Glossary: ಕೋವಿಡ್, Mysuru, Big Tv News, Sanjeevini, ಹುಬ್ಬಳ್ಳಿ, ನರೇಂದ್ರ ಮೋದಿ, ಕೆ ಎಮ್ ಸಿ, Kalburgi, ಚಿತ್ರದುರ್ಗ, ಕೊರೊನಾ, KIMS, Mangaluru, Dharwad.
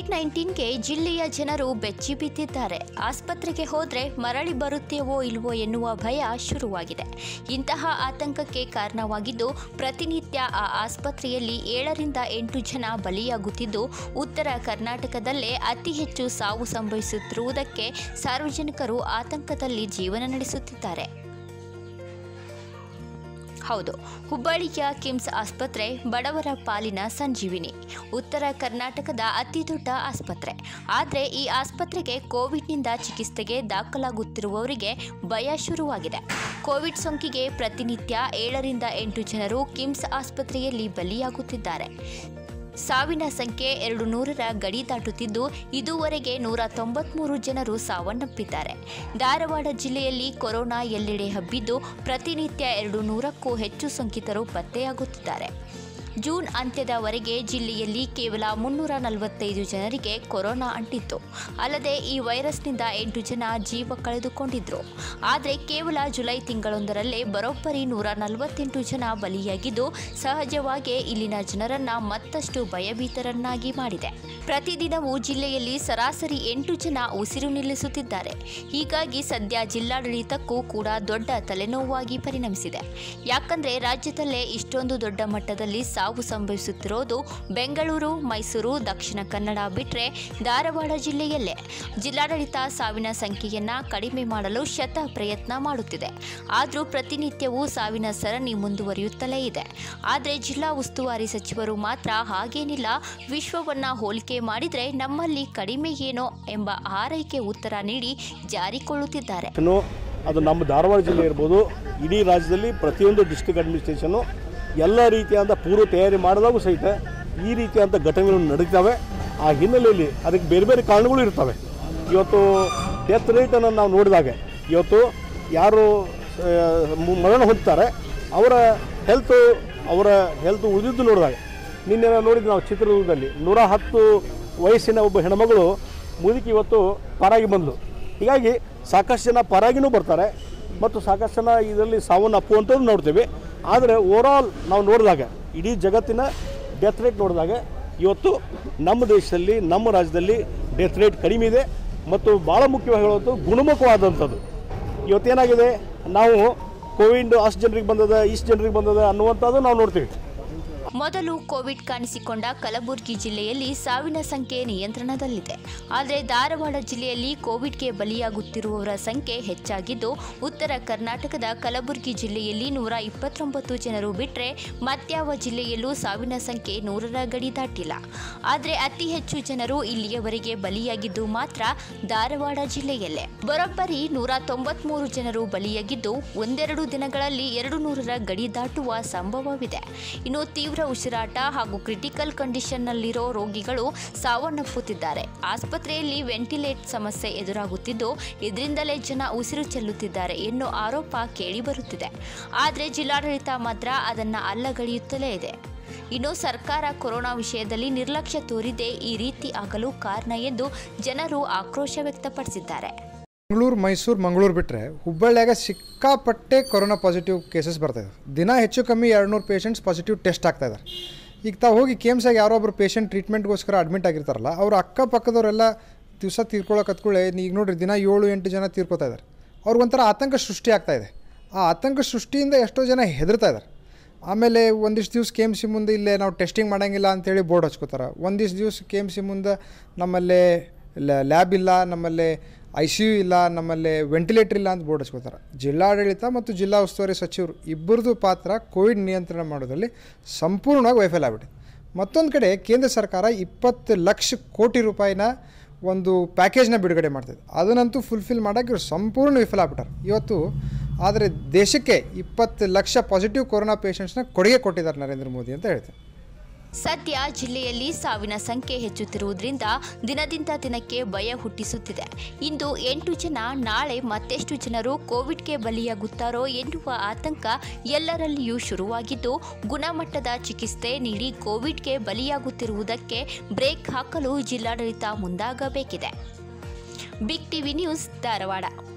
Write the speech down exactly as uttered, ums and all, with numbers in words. Covid-nineteen ಗೆ ಜಿಲ್ಲೆಯ ಜನರು ಬೆಚ್ಚಿ ಬಿದ್ದಿದ್ದಾರೆ. ಆಸ್ಪತ್ರೆಗೆ ಹೋದರೆ ಮರಳಿ ಬರುತ್ತೇವೋ ಇಲ್ವೋ ಎನ್ನುವ ಭಯ ಶುರುವಾಗಿದೆ. ಇಂತಹ ಆತಂಕಕ್ಕೆ ಕಾರಣವಾಗಿದ್ದು ಪ್ರತಿನಿತ್ಯ ಆ ಆಸ್ಪತ್ರೆಯಲ್ಲಿ ಏಳರಿಂದ ಎಂಟು ಜನ ಬಲಿಯಾಗುತ್ತಿದ್ದು, ಉತ್ತರ ಕರ್ನಾಟಕದಲ್ಲೇ ಅತಿ ಹೆಚ್ಚು ಸಾವು ಸಂಭವಿಸುತ್ತಿರುವುದಕ್ಕೆ ಸಾರ್ವಜನಿಕರು ಆತಂಕದಲ್ಲಿ ಜೀವನ ನಡೆಸುತ್ತಿದ್ದಾರೆ. ಹೌದು, ಹುಬ್ಬಳ್ಳಿಯ ಕಿಮ್ಸ್ ಆಸ್ಪತ್ರೆ ಬಡವರ ಪಾಲಿನ ಸಂಜೀವಿನಿ. ಉತ್ತರ ಕರ್ನಾಟಕದ ಅತಿ ದೊಡ್ಡ ಆಸ್ಪತ್ರೆ. ಆದರೆ ಈ ಆಸ್ಪತ್ರೆಗೆ ಕೋವಿಡ್ನಿಂದ ಚಿಕಿತ್ಸೆಗೆ ದಾಖಲಾಗುತ್ತಿರುವವರಿಗೆ ಭಯ ಶುರುವಾಗಿದೆ. ಕೋವಿಡ್ ಸೋಂಕಿಗೆ ಪ್ರತಿನಿತ್ಯ ಏಳರಿಂದ ಎಂಟು ಜನರು ಕಿಮ್ಸ್ ಆಸ್ಪತ್ರೆಯಲ್ಲಿ ಬಲಿಯಾಗುತ್ತಿದ್ದಾರೆ. ಸಾವಿನ ಸಂಖ್ಯೆ ಎರಡು ನೂರರ ಗಡಿ ದಾಟುತ್ತಿದ್ದು, ಇದುವರೆಗೆ ನೂರ ತೊಂಬತ್ತ್ಮೂರು ಜನರು ಸಾವನ್ನಪ್ಪಿದ್ದಾರೆ. ಧಾರವಾಡ ಜಿಲ್ಲೆಯಲ್ಲಿ ಕೊರೋನಾ ಎಲ್ಲೆಡೆ ಹಬ್ಬಿದ್ದು, ಪ್ರತಿನಿತ್ಯ ಎರಡು ನೂರಕ್ಕೂ ಹೆಚ್ಚು ಸೋಂಕಿತರು ಪತ್ತೆಯಾಗುತ್ತಿದ್ದಾರೆ. ಜೂನ್ ಅಂತ್ಯದವರೆಗೆ ಜಿಲ್ಲೆಯಲ್ಲಿ ಕೇವಲ ಮುನ್ನೂರ ನಲವತ್ತೈದು ಜನರಿಗೆ ಕೊರೋನಾ ಅಂಟಿತ್ತು. ಅಲ್ಲದೆ ಈ ವೈರಸ್ನಿಂದ ಎಂಟು ಜನ ಜೀವ ಕಳೆದುಕೊಂಡಿದ್ದರು. ಆದರೆ ಕೇವಲ ಜುಲೈ ತಿಂಗಳೊಂದರಲ್ಲೇ ಬರೋಬ್ಬರಿ ನೂರ ನಲವತ್ತೆಂಟು ಜನ ಬಲಿಯಾಗಿದ್ದು, ಸಹಜವಾಗಿಯೇ ಇಲ್ಲಿನ ಜನರನ್ನು ಮತ್ತಷ್ಟು ಭಯಭೀತರನ್ನಾಗಿ ಮಾಡಿದೆ. ಪ್ರತಿದಿನವೂ ಜಿಲ್ಲೆಯಲ್ಲಿ ಸರಾಸರಿ ಎಂಟು ಜನ ಉಸಿರು ನಿಲ್ಲಿಸುತ್ತಿದ್ದಾರೆ. ಹೀಗಾಗಿ ಸದ್ಯ ಜಿಲ್ಲಾಡಳಿತಕ್ಕೂ ಕೂಡ ದೊಡ್ಡ ತಲೆನೋವಾಗಿ ಪರಿಣಮಿಸಿದೆ. ಯಾಕಂದರೆ ರಾಜ್ಯದಲ್ಲೇ ಇಷ್ಟೊಂದು ದೊಡ್ಡ ಮಟ್ಟದಲ್ಲಿ ಸಾವು ಸಂಭವಿಸುತ್ತಿರೋದು ಬೆಂಗಳೂರು, ಮೈಸೂರು, ದಕ್ಷಿಣ ಕನ್ನಡ ಬಿಟ್ಟರೆ ಧಾರವಾಡ ಜಿಲ್ಲೆಯಲ್ಲೇ. ಜಿಲ್ಲಾಡಳಿತ ಸಾವಿನ ಸಂಖ್ಯೆಯನ್ನು ಕಡಿಮೆ ಮಾಡಲು ಶತ ಪ್ರಯತ್ನ ಮಾಡುತ್ತಿದೆ. ಆದರೂ ಪ್ರತಿನಿತ್ಯವೂ ಸಾವಿನ ಸರಣಿ ಮುಂದುವರಿಯುತ್ತಲೇ ಇದೆ. ಆದರೆ ಜಿಲ್ಲಾ ಉಸ್ತುವಾರಿ ಸಚಿವರು ಮಾತ್ರ ಹಾಗೇನಿಲ್ಲ, ವಿಶ್ವವನ್ನು ಹೋಲಿಕೆ ಮಾಡಿದರೆ ನಮ್ಮಲ್ಲಿ ಕಡಿಮೆ ಏನೋ ಎಂಬ ಆರೈಕೆ ಉತ್ತರ ನೀಡಿ ಜಾರಿಕೊಳ್ಳುತ್ತಿದ್ದಾರೆ. ಅದು ನಮ್ಮ ಧಾರವಾಡ ಜಿಲ್ಲೆ ಇರ್ಬೋದು, ಇಡೀ ರಾಜ್ಯದಲ್ಲಿ ಪ್ರತಿಯೊಂದು ಡಿಸ್ಟ್ರಿಕ್ಟ್ ಅಡ್ಮಿನಿಸ್ಟ್ರೇಷನು ಎಲ್ಲ ರೀತಿಯಾದ ಪೂರ್ವ ತಯಾರಿ ಮಾಡಿದಾಗೂ ಸಹಿತ ಈ ರೀತಿಯಾದ ಘಟನೆಗಳು ನಡೀತವೆ. ಆ ಹಿನ್ನೆಲೆಯಲ್ಲಿ ಅದಕ್ಕೆ ಬೇರೆ ಬೇರೆ ಕಾರಣಗಳು ಇರ್ತವೆ. ಇವತ್ತು ಡೆತ್ ರೇಟನ್ನು ನಾವು ನೋಡಿದಾಗ, ಇವತ್ತು ಯಾರು ಮರಣ ಹೊಂದ್ತಾರೆ ಅವರ ಹೆಲ್ತು ಅವರ ಹೆಲ್ತು ಉಳಿದಿದ್ದು ನೋಡಿದಾಗ, ನಿನ್ನೆ ನೋಡಿದ್ದು ನಾವು ಚಿತ್ರದುರ್ಗದಲ್ಲಿ ನೂರ ಹತ್ತು ವಯಸ್ಸಿನ ಒಬ್ಬ ಹೆಣ್ಮಗಳು ಮುದುಕಿ ಇವತ್ತು ಪಾರಾಗಿ ಬಂದಳು. ಹೀಗಾಗಿ ಸಾಕಷ್ಟು ಜನ ಪಾರಾಗಿನೂ ಬರ್ತಾರೆ ಮತ್ತು ಸಾಕಷ್ಟು ಜನ ಇದರಲ್ಲಿ ಸಾವನ್ನು ಅಪ್ಪುವಂಥದ್ದು ನೋಡ್ತೀವಿ. ಆದರೆ ಓವರಾಲ್ ನಾವು ನೋಡಿದಾಗ, ಇಡೀ ಜಗತ್ತಿನ ಡೆತ್ ರೇಟ್ ನೋಡಿದಾಗ, ಇವತ್ತು ನಮ್ಮ ದೇಶದಲ್ಲಿ ನಮ್ಮ ರಾಜ್ಯದಲ್ಲಿ ಡೆತ್ ರೇಟ್ ಕಡಿಮೆ ಇದೆ. ಮತ್ತು ಭಾಳ ಮುಖ್ಯವಾಗಿ ಹೇಳೋದು ಗುಣಮುಖವಾದಂಥದ್ದು. ಇವತ್ತೇನಾಗಿದೆ, ನಾವು ಕೋವಿಡ್ ಅಷ್ಟು ಜನರಿಗೆ ಬಂದದ ಇಷ್ಟು ಜನರಿಗೆ ಬಂದದ ಅನ್ನುವಂಥದ್ದು ನಾವು ನೋಡ್ತೀವಿ. ಮೊದಲು ಕೋವಿಡ್ ಕಾಣಿಸಿಕೊಂಡ ಕಲಬುರಗಿ ಜಿಲ್ಲೆಯಲ್ಲಿ ಸಾವಿನ ಸಂಖ್ಯೆ ನಿಯಂತ್ರಣದಲ್ಲಿದೆ. ಆದರೆ ಧಾರವಾಡ ಜಿಲ್ಲೆಯಲ್ಲಿ ಕೋವಿಡ್ಗೆ ಬಲಿಯಾಗುತ್ತಿರುವವರ ಸಂಖ್ಯೆ ಹೆಚ್ಚಾಗಿದ್ದು, ಉತ್ತರ ಕರ್ನಾಟಕದ ಕಲಬುರಗಿ ಜಿಲ್ಲೆಯಲ್ಲಿ ನೂರ ಇಪ್ಪತ್ತೊಂಬತ್ತು ಜನರು ಬಿಟ್ಟರೆ ಮತ್ಯಾವ ಜಿಲ್ಲೆಯಲ್ಲೂ ಸಾವಿನ ಸಂಖ್ಯೆ ನೂರರ ಗಡಿ ದಾಟಿಲ್ಲ. ಆದರೆ ಅತಿ ಹೆಚ್ಚು ಜನರು ಇಲ್ಲಿಯವರೆಗೆ ಬಲಿಯಾಗಿದ್ದು ಮಾತ್ರ ಧಾರವಾಡ ಜಿಲ್ಲೆಯಲ್ಲೇ. ಬರೋಬ್ಬರಿ ನೂರ ತೊಂಬತ್ಮೂರು ಜನರು ಬಲಿಯಾಗಿದ್ದು, ಒಂದೆರಡು ದಿನಗಳಲ್ಲಿ ಎರಡು ನೂರರ ಗಡಿ ದಾಟುವ ಸಂಭವವಿದೆ. ಇನ್ನು ತೀವ್ರ ಉಸಿರಾಟ ಹಾಗೂ ಕ್ರಿಟಿಕಲ್ ಕಂಡೀಷನ್ನಲ್ಲಿರೋ ರೋಗಿಗಳು ಸಾವನ್ನಪ್ಪುತ್ತಿದ್ದಾರೆ. ಆಸ್ಪತ್ರೆಯಲ್ಲಿ ವೆಂಟಿಲೇಟ್ ಸಮಸ್ಯೆ ಎದುರಾಗುತ್ತಿದ್ದು, ಇದರಿಂದಲೇ ಜನ ಉಸಿರು ಚೆಲ್ಲುತ್ತಿದ್ದಾರೆ ಎನ್ನುವ ಆರೋಪ ಕೇಳಿಬರುತ್ತಿದೆ. ಆದರೆ ಜಿಲ್ಲಾಡಳಿತ ಮಾತ್ರ ಅದನ್ನು ಅಲ್ಲಗಳೆಯುತ್ತಲೇ ಇದೆ. ಇನ್ನು ಸರ್ಕಾರ ಕೊರೋನಾ ವಿಷಯದಲ್ಲಿ ನಿರ್ಲಕ್ಷ್ಯ ತೋರಿದೆ ಈ ರೀತಿ ಆಗಲು ಕಾರಣ ಎಂದು ಜನರು ಆಕ್ರೋಶ ವ್ಯಕ್ತಪಡಿಸಿದ್ದಾರೆ. ಮಂಗಳೂರು, ಮೈಸೂರು, ಮಂಗಳೂರು ಬಿಟ್ಟರೆ ಹುಬ್ಬಳ್ಳಿಯಾಗ ಸಿಕ್ಕಾಪಟ್ಟೆ ಕೊರೋನಾ ಪಾಸಿಟಿವ್ ಕೇಸಸ್ ಬರ್ತಾಯಿದೆ. ದಿನ ಹೆಚ್ಚು ಕಮ್ಮಿ ಎರಡು ನೂರು ಪೇಷೆಂಟ್ಸ್ ಪಾಸಿಟಿವ್ ಟೆಸ್ಟ್ ಆಗ್ತಾಯಿದ್ದಾರೆ. ಈಗ ತಾವು ಹೋಗಿ ಕೆ ಎಮ್ ಸಿಯಾಗಿ ಯಾರೊಬ್ಬರು ಪೇಷೆಂಟ್ ಟ್ರೀಟ್ಮೆಂಟ್ಗೋಸ್ಕರ ಅಡ್ಮಿಟ್ ಆಗಿರ್ತಾರಲ್ಲ, ಅವ್ರ ಅಕ್ಕಪಕ್ಕದವರೆಲ್ಲ ದಿವಸ ತೀರ್ಕೊಳ್ಳೋ ಕತ್ಕೊಳ್ಳೆ ಈಗ ನೋಡಿರಿ ದಿನ ಏಳು ಎಂಟು ಜನ ತೀರ್ಕೊತಾ ಇದ್ದಾರೆ. ಅವ್ರಿಗೊಂಥರ ಆತಂಕ ಸೃಷ್ಟಿ ಆಗ್ತಾಯಿದೆ. ಆ ಆತಂಕ ಸೃಷ್ಟಿಯಿಂದ ಎಷ್ಟೋ ಜನ ಹೆದರ್ತಾ ಇದ್ದಾರೆ. ಆಮೇಲೆ ಒಂದಿಷ್ಟು ದಿವ್ಸ ಕೆ ಎಮ್ ಸಿ ಮುಂದೆ ಇಲ್ಲೇ ನಾವು ಟೆಸ್ಟಿಂಗ್ ಮಾಡೋಂಗಿಲ್ಲ ಅಂಥೇಳಿ ಬೋರ್ಡ್ ಹಚ್ಕೋತಾರೆ. ಒಂದಿಷ್ಟು ದಿವ್ಸ ಕೆ ಎಮ್ ಸಿ ಮುಂದೆ ನಮ್ಮಲ್ಲೇ ಲ್ಯಾಬ್ ಇಲ್ಲ, ನಮ್ಮಲ್ಲೇ ಐ ಸಿ ಯು ಇಲ್ಲ, ನಮ್ಮಲ್ಲಿ ವೆಂಟಿಲೇಟರ್ ಇಲ್ಲ ಅಂತ ಬೋರ್ಡ್ ಹಚ್ಕೋತಾರೆ. ಜಿಲ್ಲಾಡಳಿತ ಮತ್ತು ಜಿಲ್ಲಾ ಉಸ್ತುವಾರಿ ಸಚಿವರು ಇಬ್ಬರದ್ದು ಪಾತ್ರ ಕೋವಿಡ್ ನಿಯಂತ್ರಣ ಮಾಡೋದ್ರಲ್ಲಿ ಸಂಪೂರ್ಣವಾಗಿ ವೈಫಲ್ಯ ಆಗ್ಬಿಟ್ಟಿದೆ. ಮತ್ತೊಂದು ಕಡೆ ಕೇಂದ್ರ ಸರ್ಕಾರ ಇಪ್ಪತ್ತು ಲಕ್ಷ ಕೋಟಿ ರೂಪಾಯಿನ ಒಂದು ಪ್ಯಾಕೇಜ್ನ ಬಿಡುಗಡೆ ಮಾಡ್ತಿದೆ. ಅದನ್ನಂತೂ ಫುಲ್ಫಿಲ್ ಮಾಡೋಕ್ಕೆ ಇವರು ಸಂಪೂರ್ಣ ವಿಫಲ ಆಗ್ಬಿಟ್ಟಾರೆ ಇವತ್ತು. ಆದರೆ ದೇಶಕ್ಕೆ ಇಪ್ಪತ್ತು ಲಕ್ಷ ಪಾಸಿಟಿವ್ ಕೊರೋನಾ ಪೇಷಂಟ್ಸ್ನ ಕೊಡುಗೆ ಕೊಟ್ಟಿದ್ದಾರೆ ನರೇಂದ್ರ ಮೋದಿ ಅಂತ ಹೇಳ್ತಾರೆ. ಸದ್ಯ ಜಿಲ್ಲೆಯಲ್ಲಿ ಸಾವಿನ ಸಂಖ್ಯೆ ಹೆಚ್ಚುತ್ತಿರುವುದರಿಂದ ದಿನದಿಂದ ದಿನಕ್ಕೆ ಭಯ ಹುಟ್ಟಿಸುತ್ತಿದೆ. ಇಂದು ಎಂಟು ಜನ, ನಾಳೆ ಮತ್ತೆಷ್ಟು ಜನರು ಕೋವಿಡ್ಗೆ ಬಲಿಯಾಗುತ್ತಾರೋ ಎನ್ನುವ ಆತಂಕ ಎಲ್ಲರಲ್ಲಿಯೂ ಶುರುವಾಗಿದ್ದು, ಗುಣಮಟ್ಟದ ಚಿಕಿತ್ಸೆ ನೀಡಿ ಕೋವಿಡ್ಗೆ ಬಲಿಯಾಗುತ್ತಿರುವುದಕ್ಕೆ ಬ್ರೇಕ್ ಹಾಕಲು ಜಿಲ್ಲಾಡಳಿತ ಮುಂದಾಗಬೇಕಿದೆ. Big TV news, Dharwad.